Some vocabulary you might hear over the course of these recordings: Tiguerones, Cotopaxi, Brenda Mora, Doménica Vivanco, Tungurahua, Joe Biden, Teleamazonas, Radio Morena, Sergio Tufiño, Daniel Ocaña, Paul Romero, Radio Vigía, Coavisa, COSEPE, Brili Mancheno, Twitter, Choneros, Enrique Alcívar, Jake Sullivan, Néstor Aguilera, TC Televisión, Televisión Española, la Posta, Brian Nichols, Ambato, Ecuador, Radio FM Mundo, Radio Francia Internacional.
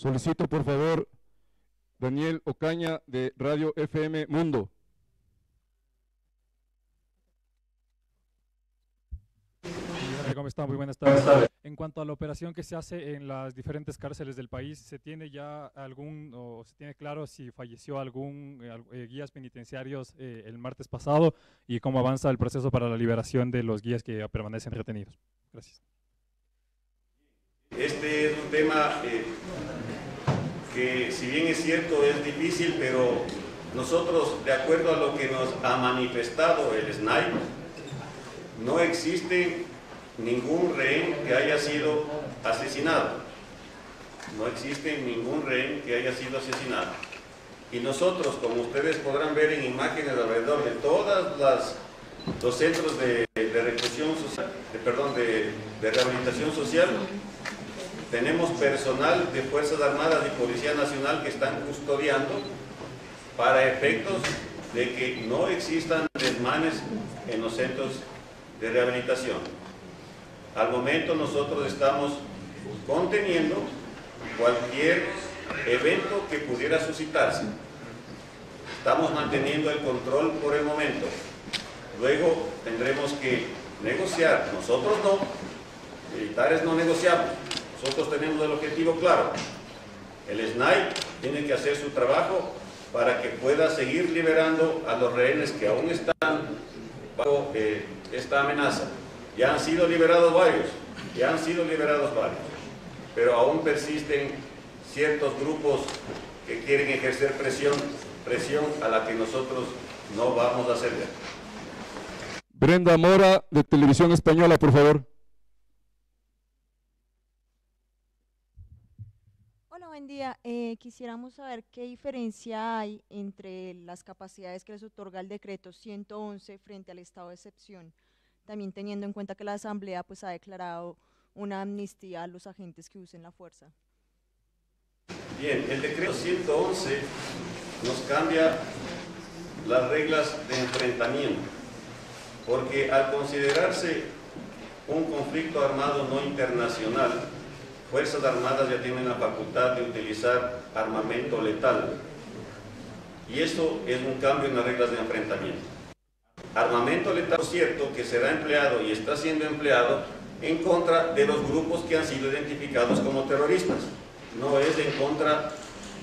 Solicito, por favor, Daniel Ocaña de Radio FM Mundo. ¿Cómo está? Muy buenas tardes. En cuanto a la operación que se hace en las diferentes cárceles del país, ¿se tiene ya algún, o se tiene claro si falleció algún guías penitenciarios el martes pasado y cómo avanza el proceso para la liberación de los guías que permanecen retenidos? Gracias. Este es un tema que, si bien es cierto, es difícil, pero nosotros, de acuerdo a lo que nos ha manifestado el SNAI, no existe ningún rehén que haya sido asesinado. No existe ningún rehén que haya sido asesinado. Y nosotros, como ustedes podrán ver en imágenes alrededor de todas las los centros de reclusión social, de rehabilitación social, tenemos personal de Fuerzas Armadas y Policía Nacional que están custodiando para efectos de que no existan desmanes en los centros de rehabilitación. Al momento nosotros estamos conteniendo cualquier evento que pudiera suscitarse. Estamos manteniendo el control por el momento. Luego tendremos que negociar. Nosotros no, militares no negociamos. Nosotros tenemos el objetivo claro. El SNAI tiene que hacer su trabajo para que pueda seguir liberando a los rehenes que aún están bajo esta amenaza. Ya han sido liberados varios, pero aún persisten ciertos grupos que quieren ejercer presión a la que nosotros no vamos a ceder. Brenda Mora, de Televisión Española, por favor. Hola, buen día. Quisiéramos saber qué diferencia hay entre las capacidades que les otorga el decreto 111 frente al estado de excepción, también teniendo en cuenta que la Asamblea pues, ha declarado una amnistía a los agentes que usen la fuerza. Bien, el decreto 111 nos cambia las reglas de enfrentamiento, porque al considerarse un conflicto armado no internacional, Fuerzas Armadas ya tienen la facultad de utilizar armamento letal. Y eso es un cambio en las reglas de enfrentamiento. Armamento letal, por cierto, que será empleado y está siendo empleado en contra de los grupos que han sido identificados como terroristas. No es en contra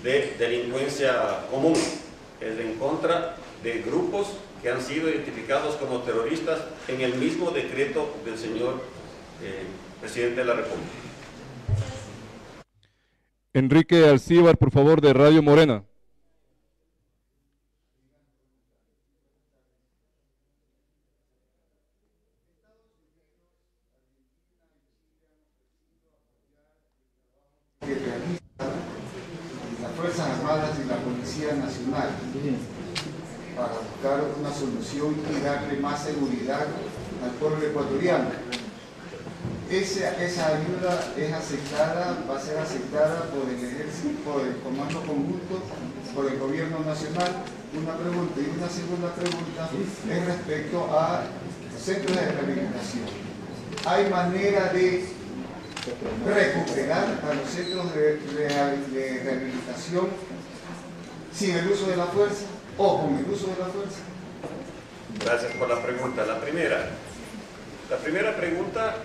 de delincuencia común, es en contra de grupos que han sido identificados como terroristas en el mismo decreto del señor presidente de la República. Enrique Alcívar, por favor, de Radio Morena. Que realizan las Fuerzas Armadas y la Policía Nacional para buscar una solución y darle más seguridad al pueblo ecuatoriano. Esa ayuda es aceptada, va a ser aceptada por el Ejército, por el Comando Conjunto, por el Gobierno Nacional. Una pregunta, y una segunda pregunta es respecto a los centros de rehabilitación. ¿Hay manera de recuperar a los centros de rehabilitación sin el uso de la fuerza? ¿O con el uso de la fuerza? Gracias por la pregunta. La primera pregunta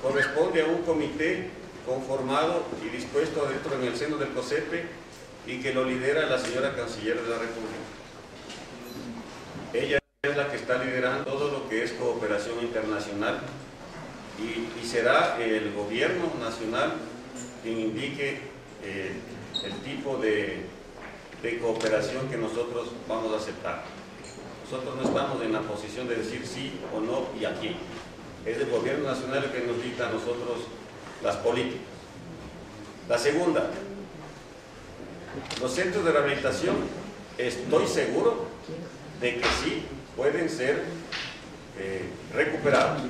corresponde a un comité conformado y dispuesto dentro en el seno del COSEPE y que lo lidera la señora Canciller de la República. Ella es la que está liderando todo lo que es cooperación internacional y será el gobierno nacional quien indique el tipo de cooperación que nosotros vamos a aceptar. Nosotros no estamos en la posición de decir sí o no y a quién. Es el gobierno nacional el que nos dicta a nosotros las políticas. La segunda, los centros de rehabilitación, estoy seguro de que sí pueden ser recuperados.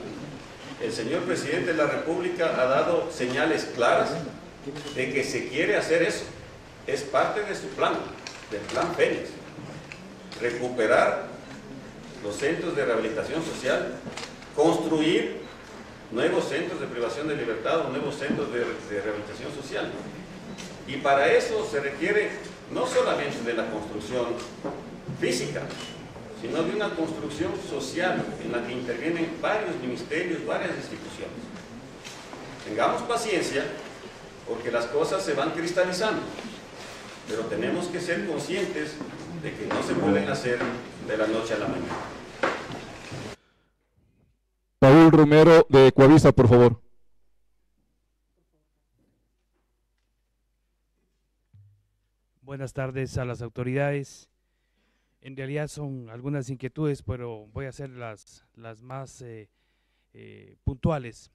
El señor presidente de la República ha dado señales claras de que se quiere hacer eso. Es parte de su plan, del plan Fénix, recuperar los centros de rehabilitación social, construir nuevos centros de privación de libertad o nuevos centros de rehabilitación social. Y para eso se requiere no solamente de la construcción física, sino de una construcción social en la que intervienen varios ministerios, varias instituciones. Tengamos paciencia, porque las cosas se van cristalizando, pero tenemos que ser conscientes de que no se pueden hacer de la noche a la mañana. Paul Romero de Coavisa, por favor. Buenas tardes a las autoridades. En realidad son algunas inquietudes, pero voy a hacer las más puntuales.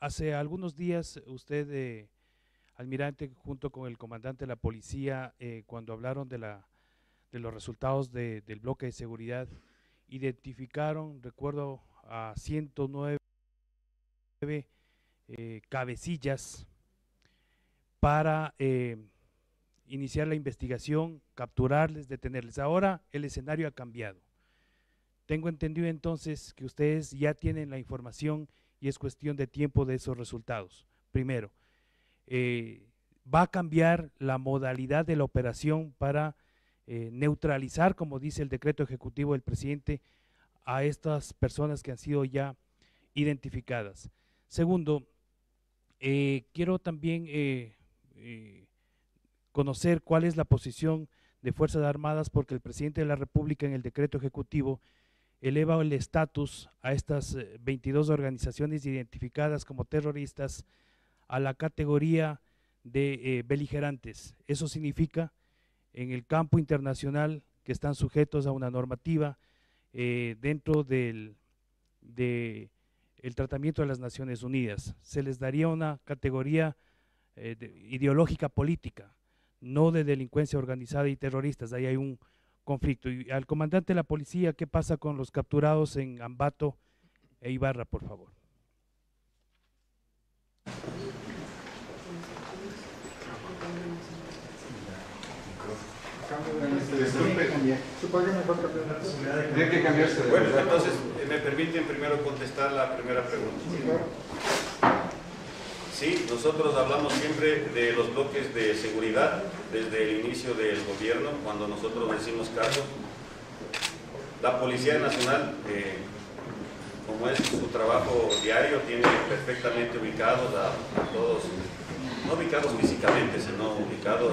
Hace algunos días usted, almirante, junto con el comandante de la policía, cuando hablaron de los resultados del bloque de seguridad, identificaron, recuerdo, a 109 cabecillas para iniciar la investigación, capturarles, detenerles. Ahora el escenario ha cambiado. Tengo entendido entonces que ustedes ya tienen la información y es cuestión de tiempo de esos resultados. Primero, va a cambiar la modalidad de la operación para neutralizar, como dice el decreto ejecutivo del presidente, a estas personas que han sido ya identificadas. Segundo, quiero también conocer cuál es la posición de Fuerzas Armadas, porque el presidente de la República en el decreto ejecutivo eleva el estatus a estas 22 organizaciones identificadas como terroristas a la categoría de beligerantes. Eso significa en el campo internacional que están sujetos a una normativa dentro del tratamiento de las Naciones Unidas. Se les daría una categoría ideológica política, no de delincuencia organizada y terroristas. Ahí hay un conflicto. Y al comandante de la policía, ¿qué pasa con los capturados en Ambato e Ibarra, por favor? Bueno, entonces me permiten primero contestar la primera pregunta. Sí, nosotros hablamos siempre de los bloques de seguridad desde el inicio del gobierno, cuando nosotros decimos caso. La Policía Nacional, como es su trabajo diario, tiene perfectamente ubicados a todos, no ubicados físicamente, sino ubicados,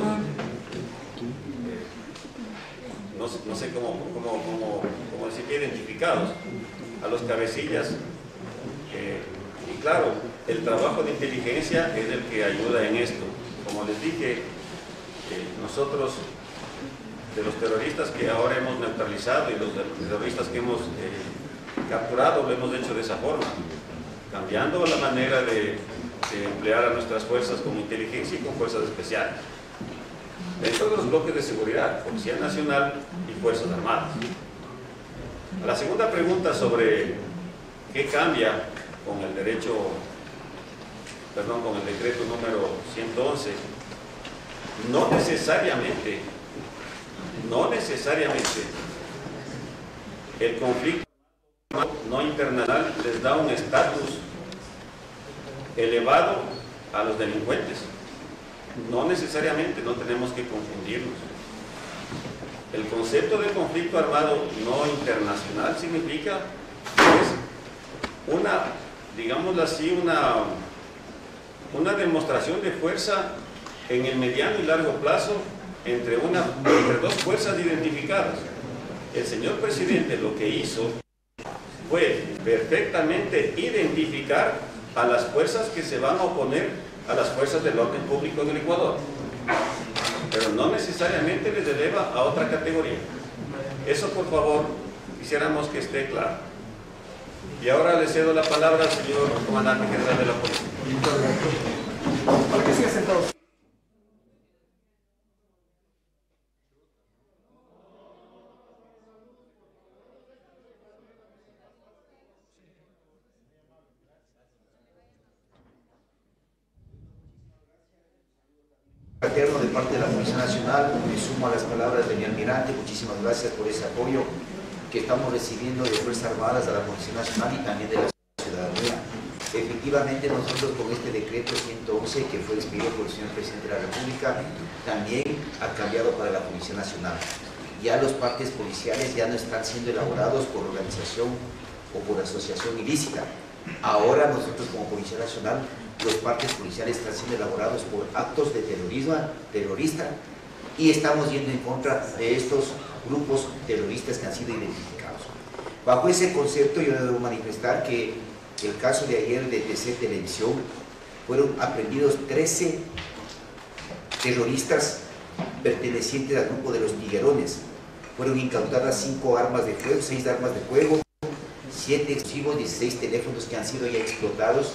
no sé cómo decir, identificados a los cabecillas. Y claro, el trabajo de inteligencia es el que ayuda en esto. Como les dije, nosotros, de los terroristas que ahora hemos neutralizado y los terroristas que hemos capturado, lo hemos hecho de esa forma, cambiando la manera de emplear a nuestras fuerzas con inteligencia y con fuerzas especiales. Dentro de los bloques de seguridad, Policía Nacional y Fuerzas Armadas. A la segunda pregunta sobre qué cambia con el derecho, perdón, con el decreto número 111, no necesariamente el conflicto no internacional les da un estatus elevado a los delincuentes. No necesariamente, no tenemos que confundirnos. El concepto de conflicto armado no internacional significa que es una, digamos así, una demostración de fuerza en el mediano y largo plazo entre dos fuerzas identificadas. El señor presidente lo que hizo fue perfectamente identificar a las fuerzas que se van a oponer a las fuerzas del orden público en el Ecuador, pero no necesariamente les eleva a otra categoría. Eso, por favor, quisiéramos que esté claro. Y ahora le cedo la palabra al señor comandante general de la policía. ¿Por qué sigue sentado? De parte de la Policía Nacional, me sumo a las palabras de mi almirante. Muchísimas gracias por ese apoyo que estamos recibiendo de Fuerzas Armadas, a la Policía Nacional y también de la ciudadanía. Efectivamente, nosotros con este decreto 111, que fue expedido por el señor presidente de la República, también ha cambiado para la Policía Nacional. Ya los partes policiales ya no están siendo elaborados por organización o por asociación ilícita. Ahora nosotros como Policía Nacional, los partes policiales están siendo elaborados por actos de terrorismo terrorista, y estamos yendo en contra de estos grupos terroristas que han sido identificados. Bajo ese concepto yo debo manifestar que el caso de ayer de TC Televisión fueron aprehendidos 13 terroristas pertenecientes al grupo de los Tiguerones. Fueron incautadas 5 armas de fuego, 6 armas de fuego, 7 explosivos, 16 teléfonos que han sido ya explotados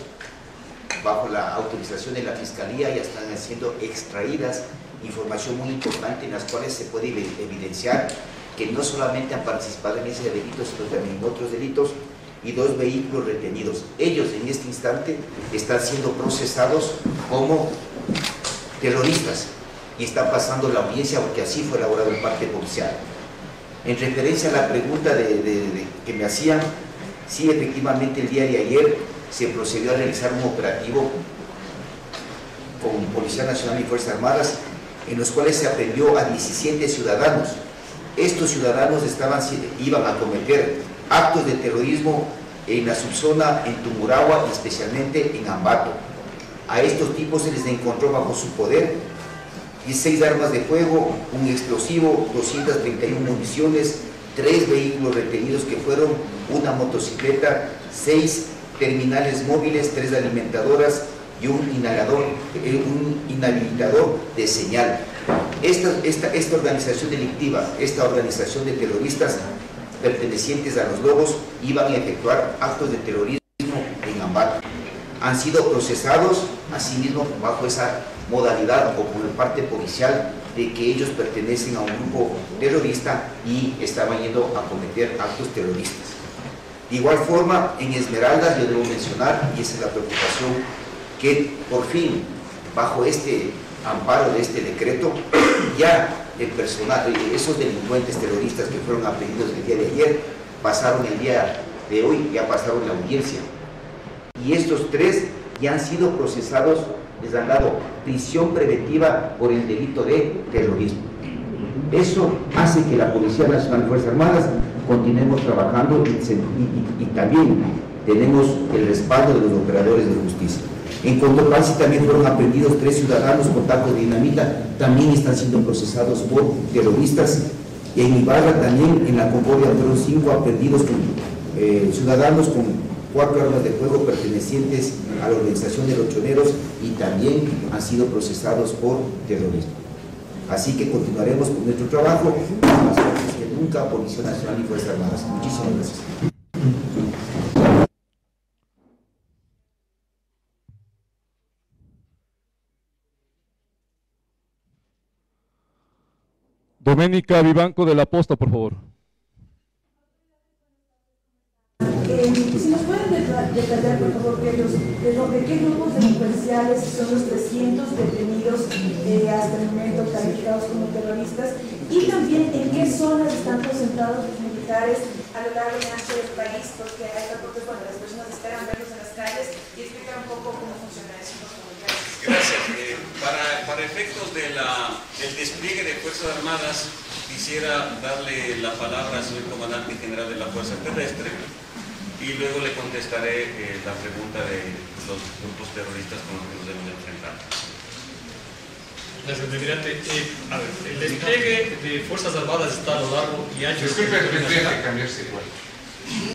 bajo la autorización de la Fiscalía. Ya están siendo extraídas información muy importante en las cuales se puede evidenciar que no solamente han participado en ese delito, sino también en otros delitos, y 2 vehículos retenidos. Ellos en este instante están siendo procesados como terroristas y están pasando la audiencia porque así fue elaborado el parte policial. En referencia a la pregunta que me hacían, sí, efectivamente el día de ayer se procedió a realizar un operativo con Policía Nacional y Fuerzas Armadas, en los cuales se aprehendió a 17 ciudadanos. Estos ciudadanos iban a cometer actos de terrorismo en la subzona, en Tungurahua, y especialmente en Ambato. A estos tipos se les encontró bajo su poder 16 armas de fuego, un explosivo, 231 municiones, 3 vehículos retenidos que fueron una motocicleta, 6 terminales móviles, 3 alimentadoras y un inhabilitador de señal. Esta organización delictiva, esta organización de terroristas pertenecientes a los Lobos, iban a efectuar actos de terrorismo en Ambato. Han sido procesados, asimismo, bajo esa modalidad o por parte policial de que ellos pertenecen a un grupo terrorista y estaban yendo a cometer actos terroristas. De igual forma, en Esmeraldas, yo debo mencionar, y esa es la preocupación, que por fin, bajo este amparo de este decreto, ya el personal, esos delincuentes terroristas que fueron aprehendidos el día de ayer, pasaron el día de hoy, ya pasaron la audiencia. Y estos 3 ya han sido procesados, les han dado prisión preventiva por el delito de terrorismo. Eso hace que la Policía Nacional y Fuerzas Armadas continuemos trabajando y también tenemos el respaldo de los operadores de justicia. En Cotopaxi también fueron aprehendidos 3 ciudadanos con tacos de dinamita, también están siendo procesados por terroristas. Y en Ibarra también, en la Concordia, fueron 5 aprehendidos con, ciudadanos con 4 armas de fuego pertenecientes a la organización de los choneros y también han sido procesados por terrorismo. Así que continuaremos con nuestro trabajo, más fuertes que nunca, Policía Nacional y Fuerzas Armadas. Muchísimas gracias. Doménica Vivanco, de La Posta, por favor. Si nos pueden detallar, por favor, de qué grupos delincuenciales son los 300 detenidos hasta el momento calificados como terroristas, y también en qué zonas están concentrados los militares a lo largo y ancho del país, porque hay reportes cuando las personas esperan verlos en las calles, y explicar un poco cómo funciona eso. Gracias. Para efectos del despliegue de Fuerzas Armadas, quisiera darle la palabra al señor Comandante General de la Fuerza Terrestre y luego le contestaré la pregunta de los grupos terroristas con los que nos debemos enfrentar. Gracias, Almirante. A ver, el despliegue de Fuerzas Armadas está a lo largo y ancho. Disculpe, tendría que cambiarse igual.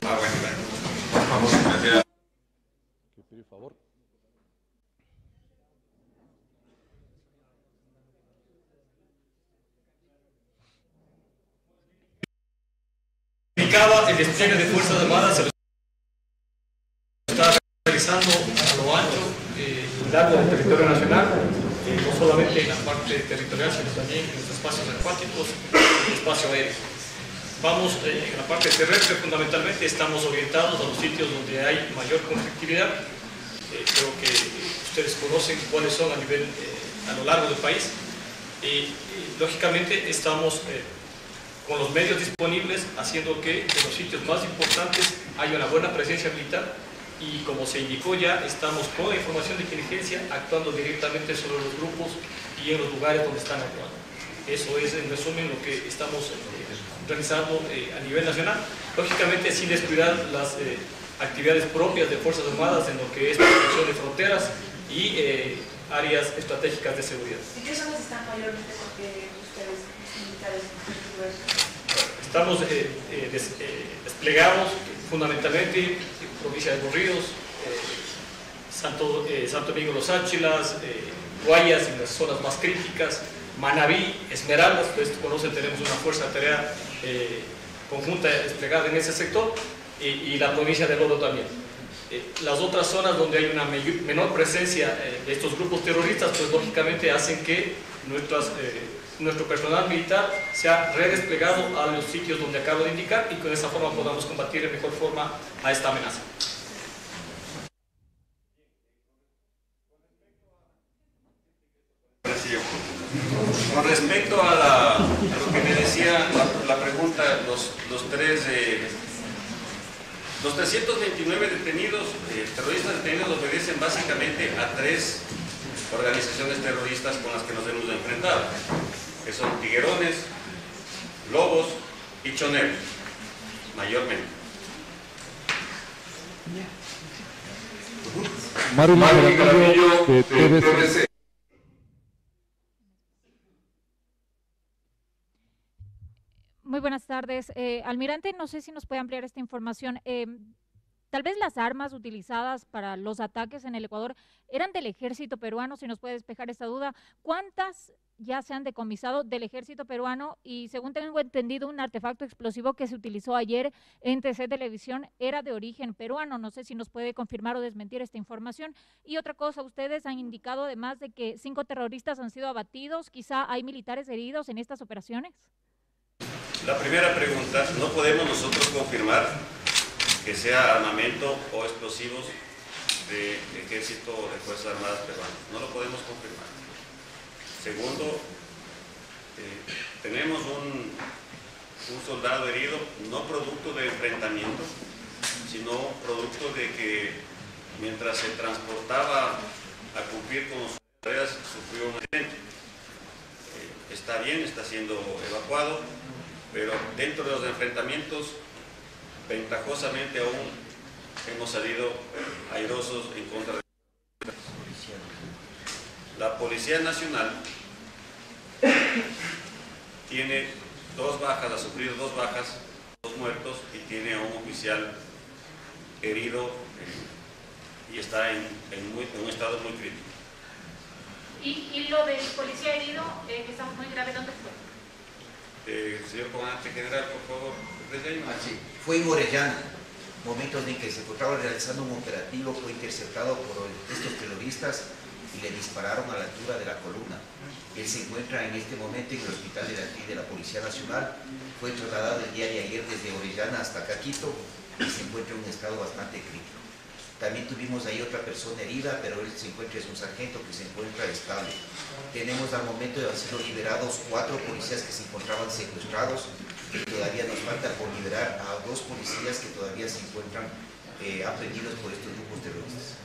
Ah, bueno, por favor, gracias. Por favor. El despliegue de Fuerzas Armadas se está realizando a lo ancho y largo del territorio nacional, no solamente en la parte territorial, sino también en los espacios acuáticos y el espacio aéreo. Vamos en la parte terrestre, fundamentalmente estamos orientados a los sitios donde hay mayor conflictividad. Creo que ustedes conocen cuáles son a lo largo del país. Lógicamente estamos con los medios disponibles, haciendo que en los sitios más importantes haya una buena presencia militar y, como se indicó ya, estamos con la información de inteligencia actuando directamente sobre los grupos y en los lugares donde están actuando. Eso es, en resumen, lo que estamos realizando a nivel nacional, lógicamente sin descuidar las actividades propias de Fuerzas Armadas en lo que es protección de fronteras y áreas estratégicas de seguridad. ¿En qué zonas están mayormente ustedes militares? Estamos desplegados fundamentalmente en provincia de Los Ríos, Santo Domingo Los Áchilas, Guayas, en las zonas más críticas, Manabí, Esmeraldas, ustedes conocen, tenemos una fuerza de tarea conjunta desplegada en ese sector, y la provincia de Oruro también. Las otras zonas donde hay una menor presencia de estos grupos terroristas, pues lógicamente hacen que nuestro personal militar sea redesplegado a los sitios donde acabo de indicar, y con esa forma podamos combatir de mejor forma a esta amenaza. Con respecto a lo que me decía la pregunta, los 329 detenidos, terroristas detenidos, obedecen básicamente a tres organizaciones terroristas con las que nos hemos enfrentado, que son tiguerones, lobos y choneros, mayormente. Maru Maru de TC. Muy buenas tardes. Almirante, no sé si nos puede ampliar esta información. Tal vez las armas utilizadas para los ataques en el Ecuador eran del ejército peruano, si nos puede despejar esta duda. ¿Cuántas ya se han decomisado del ejército peruano? Y según tengo entendido, un artefacto explosivo que se utilizó ayer en TC Televisión era de origen peruano. No sé si nos puede confirmar o desmentir esta información. Y otra cosa, ustedes han indicado además de que 5 terroristas han sido abatidos. Quizá hay militares heridos en estas operaciones. La primera pregunta, no podemos nosotros confirmar que sea armamento o explosivos de ejército o de Fuerzas Armadas peruanas. No lo podemos confirmar. Segundo, tenemos un soldado herido, no producto de enfrentamiento, sino producto de que mientras se transportaba a cumplir con sus tareas, sufrió un accidente. Está bien, está siendo evacuado, pero dentro de los enfrentamientos, ventajosamente aún hemos salido airosos en contra de la Policía Nacional. Tiene 2 bajas, ha sufrido 2 bajas, 2 muertos, y tiene a un oficial herido y está en un estado muy crítico. ¿Y lo del policía herido, que está muy grave, dónde fue? Señor comandante general, por favor. Así, fue en Orellana, momentos en que se encontraba realizando un operativo, fue interceptado por estos terroristas y le dispararon a la altura de la columna. Él se encuentra en este momento en el hospital de aquí de la Policía Nacional, fue trasladado el día de ayer desde Orellana hasta Caquito y se encuentra en un estado bastante crítico. También tuvimos ahí otra persona herida, pero él se encuentra, es un sargento que se encuentra estable. Tenemos al momento de haber sido liberados 4 policías que se encontraban secuestrados, y todavía nos falta por liberar a 2 policías que todavía se encuentran aprendidos por estos grupos terroristas.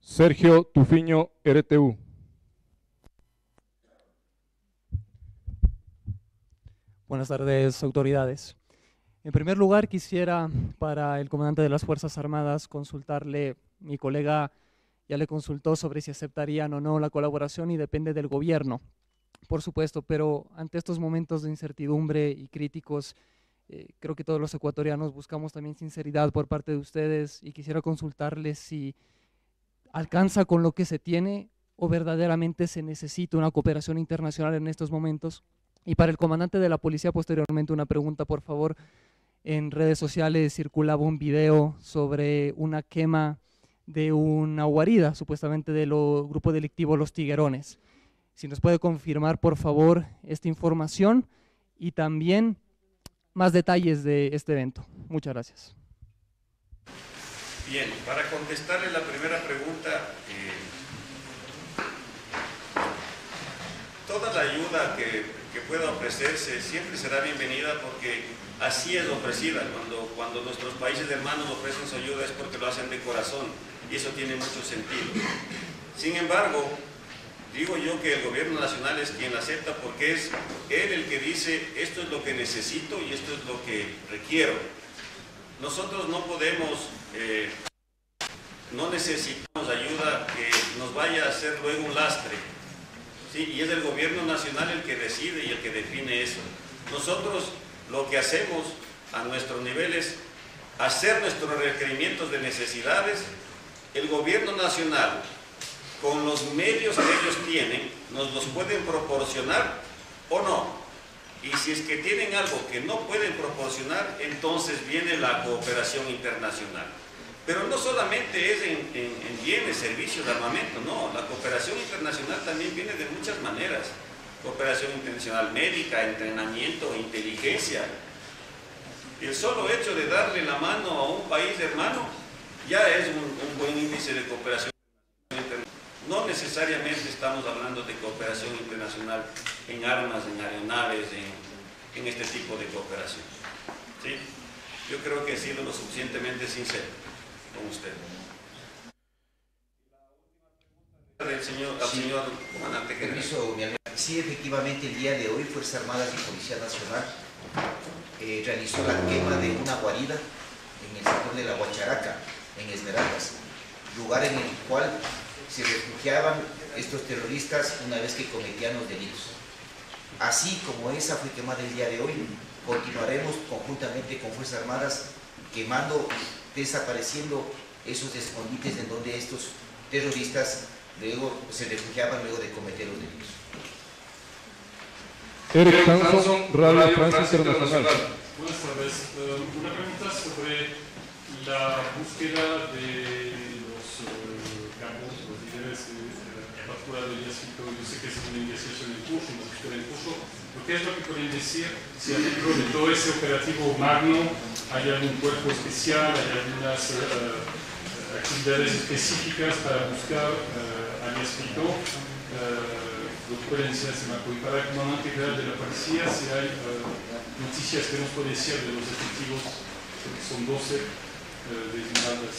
Sergio Tufiño, RTU. Buenas tardes, autoridades. En primer lugar, quisiera para el comandante de las Fuerzas Armadas consultarle, mi colega ya le consultó sobre si aceptarían o no la colaboración y depende del gobierno, por supuesto, pero ante estos momentos de incertidumbre y críticos, creo que todos los ecuatorianos buscamos también sinceridad por parte de ustedes y quisiera consultarles si alcanza con lo que se tiene o verdaderamente se necesita una cooperación internacional en estos momentos. Y para el comandante de la policía, posteriormente una pregunta, por favor. En redes sociales circulaba un video sobre una quema de una guarida, supuestamente del grupo delictivo Los Tiguerones. Si nos puede confirmar, por favor, esta información y también más detalles de este evento. Muchas gracias. Bien, para contestarle la primera pregunta, toda la ayuda que pueda ofrecerse siempre será bienvenida porque así es ofrecida. Cuando Cuando nuestros países hermanos ofrecen su ayuda es porque lo hacen de corazón, y eso tiene mucho sentido. Sin embargo, digo yo que el gobierno nacional es quien la acepta, porque es él el que dice esto es lo que necesito y esto es lo que requiero. Nosotros no podemos, no necesitamos ayuda que nos vaya a hacer luego un lastre, ¿sí? Y es el gobierno nacional el que decide y el que define eso. Nosotros lo que hacemos a nuestros niveles, hacer nuestros requerimientos de necesidades, el gobierno nacional, con los medios que ellos tienen, nos los pueden proporcionar o no. Y si es que tienen algo que no pueden proporcionar, entonces viene la cooperación internacional. Pero no solamente es en bienes, servicios, armamento, no. La cooperación internacional también viene de muchas maneras. Cooperación internacional médica, entrenamiento, inteligencia. El solo hecho de darle la mano a un país hermano ya es un buen índice de cooperación internacional. No necesariamente estamos hablando de cooperación internacional en armas, en aeronaves, en este tipo de cooperación, ¿sí? Yo creo que he sido lo suficientemente sincero con usted. La última pregunta al señor comandante general. Sí, efectivamente, el día de hoy Fuerzas Armadas y Policía Nacional realizó la quema de una guarida en el sector de la Huacharaca, en Esmeraldas, lugar en el cual se refugiaban estos terroristas una vez que cometían los delitos. Así como esa fue quemada el día de hoy, continuaremos conjuntamente con Fuerzas Armadas quemando, desapareciendo esos escondites en donde estos terroristas luego se refugiaban luego de cometer los delitos. Eric Hanson, Radio Francia Internacional. Buenas tardes. Una pregunta sobre la búsqueda de de ellas, yo sé que es una investigación en curso, una búsqueda en curso, pero ¿qué es lo que pueden decir si dentro de todo ese operativo magno hay algún cuerpo especial, hay algunas actividades específicas para buscar alias Pito, lo que pueden decir ese marco? Y para el comandante general de la policía, si hay noticias que nos puede decir de los efectivos, que son 12 de Esmeraldas.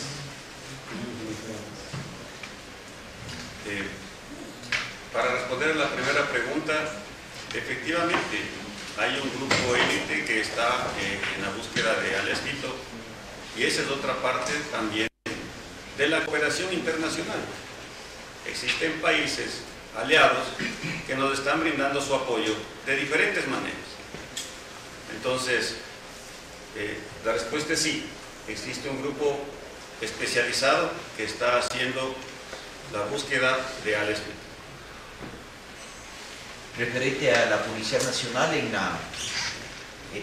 Para responder a la primera pregunta, efectivamente hay un grupo élite que está en la búsqueda de alias Pito, y esa es otra parte también de la cooperación internacional. Existen países aliados que nos están brindando su apoyo de diferentes maneras. Entonces, la respuesta es sí, existe un grupo especializado que está haciendo la búsqueda de alias Pito. Referente a la Policía Nacional,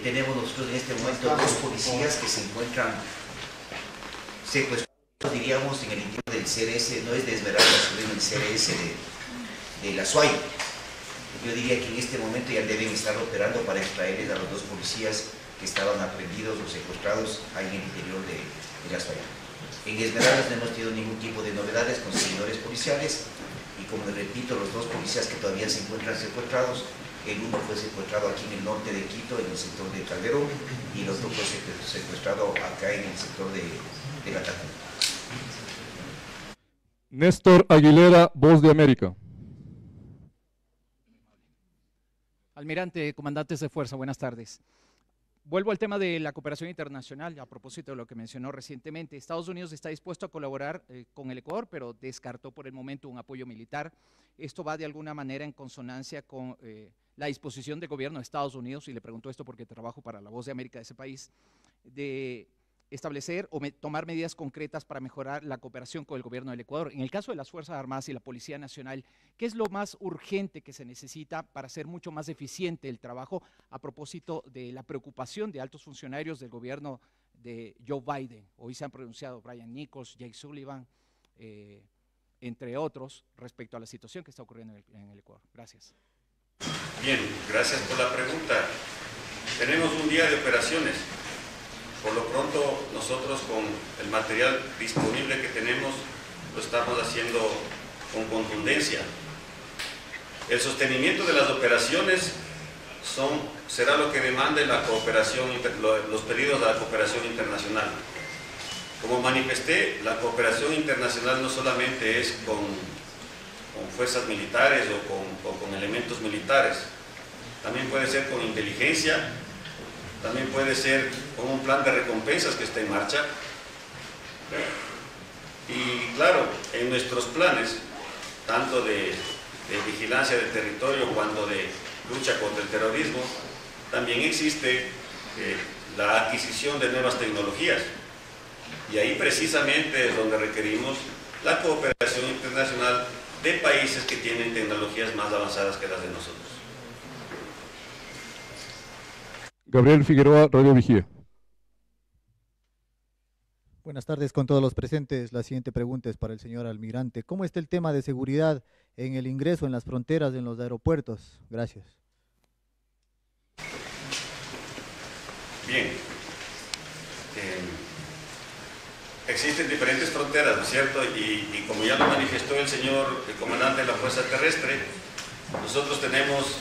tenemos nosotros en este momento dos policías que se encuentran secuestrados, diríamos, en el interior del CRS, no es de Esmeraldas, sino en el CRS de la SNAI. Yo diría que en este momento ya deben estar operando para extraerles a los dos policías que estaban aprendidos o secuestrados ahí en el interior de la SNAI. En Esmeraldas no hemos tenido ningún tipo de novedades con seguidores policiales. Y como les repito, los dos policías que todavía se encuentran secuestrados, el uno fue secuestrado aquí en el norte de Quito, en el sector de Calderón, y el otro fue secuestrado acá en el sector de La Tacunga. Néstor Aguilera, Voz de América. Almirante, comandantes de fuerza, buenas tardes. Vuelvo al tema de la cooperación internacional, a propósito de lo que mencionó recientemente. Estados Unidos está dispuesto a colaborar con el Ecuador, pero descartó por el momento un apoyo militar. Esto va de alguna manera en consonancia con la disposición del gobierno de Estados Unidos, y le pregunto esto porque trabajo para la Voz de América de ese país, de establecer o tomar medidas concretas para mejorar la cooperación con el gobierno del Ecuador. En el caso de las Fuerzas Armadas y la Policía Nacional, ¿qué es lo más urgente que se necesita para hacer mucho más eficiente el trabajo a propósito de la preocupación de altos funcionarios del gobierno de Joe Biden? Hoy se han pronunciado Brian Nichols, Jake Sullivan, entre otros, respecto a la situación que está ocurriendo en el Ecuador. Gracias. Bien, gracias por la pregunta. Tenemos un día de operaciones. Por lo pronto, nosotros con el material disponible que tenemos, lo estamos haciendo con contundencia. El sostenimiento de las operaciones será lo que demande la cooperación, los pedidos de la cooperación internacional. Como manifesté, la cooperación internacional no solamente es con fuerzas militares o con elementos militares, también puede ser con inteligencia, también puede ser con un plan de recompensas que está en marcha. Y claro, en nuestros planes, tanto de vigilancia del territorio cuanto de lucha contra el terrorismo, también existe la adquisición de nuevas tecnologías. Y ahí precisamente es donde requerimos la cooperación internacional de países que tienen tecnologías más avanzadas que las de nosotros. Gabriel Figueroa, Radio Vigía. Buenas tardes con todos los presentes. La siguiente pregunta es para el señor almirante. ¿Cómo está el tema de seguridad en el ingreso, en las fronteras, en los aeropuertos? Gracias. Bien. Existen diferentes fronteras, ¿no es cierto? Y como ya lo manifestó el señor el comandante de la Fuerza Terrestre, nosotros tenemos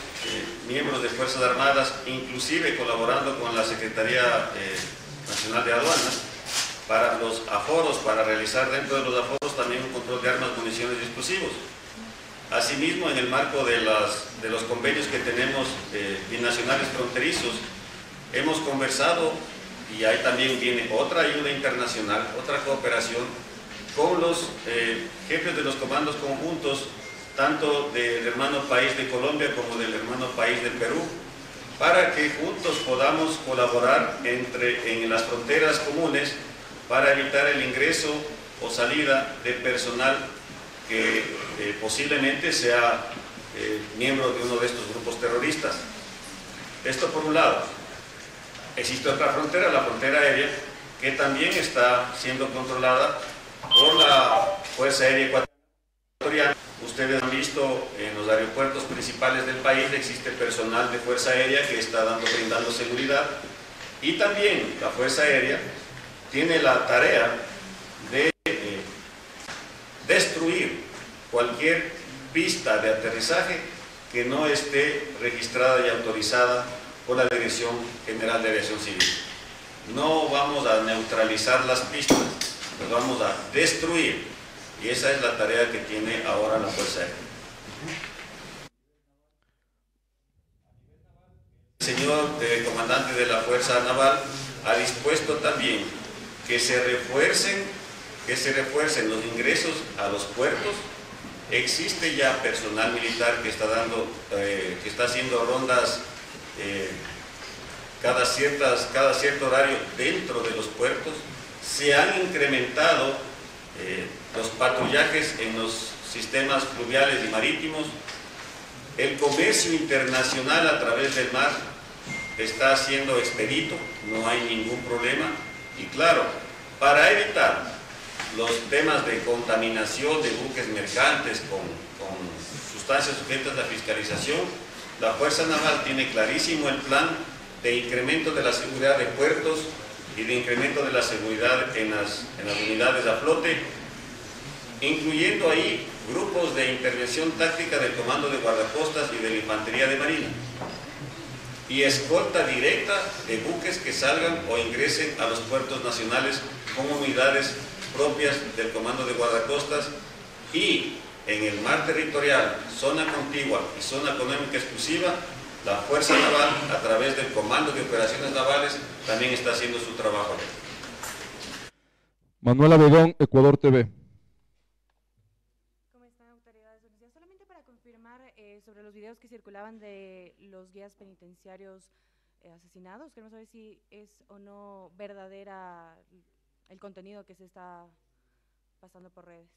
miembros de Fuerzas Armadas, inclusive colaborando con la Secretaría Nacional de Aduanas, para los aforos, para realizar dentro de los aforos también un control de armas, municiones y explosivos. Asimismo, en el marco de los convenios que tenemos binacionales fronterizos, hemos conversado. Y ahí también viene otra ayuda internacional, otra cooperación con los jefes de los comandos conjuntos, tanto del hermano país de Colombia como del hermano país de Perú, para que juntos podamos colaborar en las fronteras comunes para evitar el ingreso o salida de personal que posiblemente sea miembro de uno de estos grupos terroristas. Esto por un lado. Existe otra frontera, la frontera aérea, que también está siendo controlada por la Fuerza Aérea Ecuatoriana. Ustedes han visto en los aeropuertos principales del país existe personal de Fuerza Aérea que está brindando seguridad, y también la Fuerza Aérea tiene la tarea de destruir cualquier pista de aterrizaje que no esté registrada y autorizada por la Dirección General de Aviación Civil. No vamos a neutralizar las pistas, las vamos a destruir. Y esa es la tarea que tiene ahora la Fuerza Aérea. El señor comandante de la Fuerza Naval ha dispuesto también que se refuercen los ingresos a los puertos. Existe ya personal militar que está haciendo rondas cada cierto horario dentro de los puertos. Se han incrementado los patrullajes en los sistemas fluviales y marítimos. El comercio internacional a través del mar está siendo expedito, no hay ningún problema. Y claro, para evitar los temas de contaminación de buques mercantes con sustancias sujetas a fiscalización, la Fuerza Naval tiene clarísimo el plan de incremento de la seguridad de puertos y de incremento de la seguridad en las unidades a flote, incluyendo ahí grupos de intervención táctica del Comando de Guardacostas y de la Infantería de Marina, y escolta directa de buques que salgan o ingresen a los puertos nacionales con unidades propias del Comando de Guardacostas. Y en el mar territorial, zona contigua y zona económica exclusiva, la Fuerza Naval, a través del Comando de Operaciones Navales, también está haciendo su trabajo. Manuel Abedón, Ecuador TV. ¿Cómo están, autoridades? Solamente para confirmar sobre los videos que circulaban de los guías penitenciarios asesinados, queremos saber si es o no verdadera el contenido que se está pasando por redes.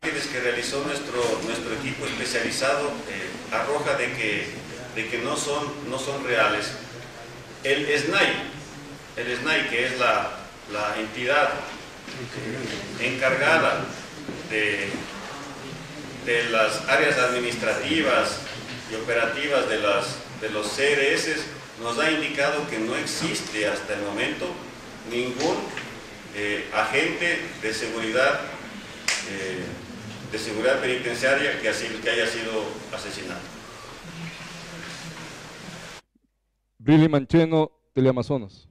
Que realizó nuestro equipo especializado arroja de que no son reales. El SNAI, que es la entidad encargada de las áreas administrativas y operativas de los CRS, nos ha indicado que no existe hasta el momento ningún agente de seguridad de seguridad penitenciaria que haya sido asesinado. Brili Mancheno, Teleamazonas.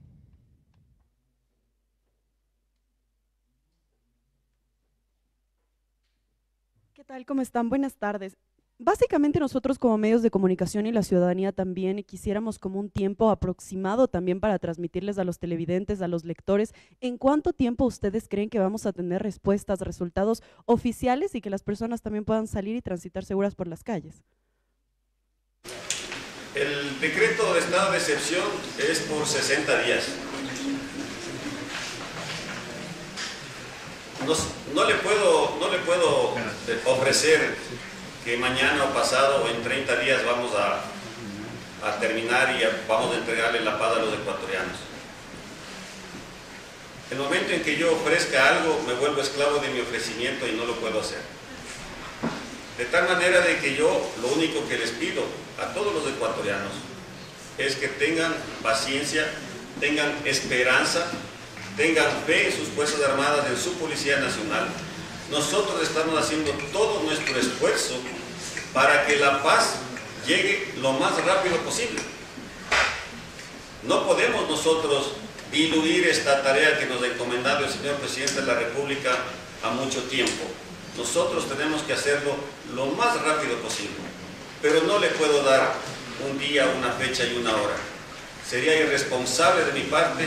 ¿Qué tal? ¿Cómo están? Buenas tardes. Básicamente nosotros como medios de comunicación y la ciudadanía también quisiéramos como un tiempo aproximado también para transmitirles a los televidentes, a los lectores, ¿en cuánto tiempo ustedes creen que vamos a tener respuestas, resultados oficiales y que las personas también puedan salir y transitar seguras por las calles? El decreto de estado de excepción es por 60 días. No le puedo ofrecer que mañana o pasado o en 30 días vamos a terminar y vamos a entregarle la paz a los ecuatorianos. El momento en que yo ofrezca algo, me vuelvo esclavo de mi ofrecimiento y no lo puedo hacer. De tal manera de que yo lo único que les pido a todos los ecuatorianos es que tengan paciencia, tengan esperanza, tengan fe en sus Fuerzas Armadas, en su Policía Nacional. Nosotros estamos haciendo todo nuestro esfuerzo para que la paz llegue lo más rápido posible. No podemos nosotros diluir esta tarea que nos ha encomendado el señor presidente de la República a mucho tiempo. Nosotros tenemos que hacerlo lo más rápido posible, pero no le puedo dar un día, una fecha y una hora. Sería irresponsable de mi parte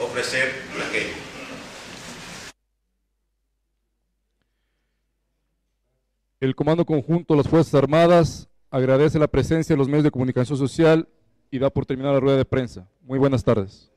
ofrecer aquello. El Comando Conjunto de las Fuerzas Armadas agradece la presencia de los medios de comunicación social y da por terminada la rueda de prensa. Muy buenas tardes.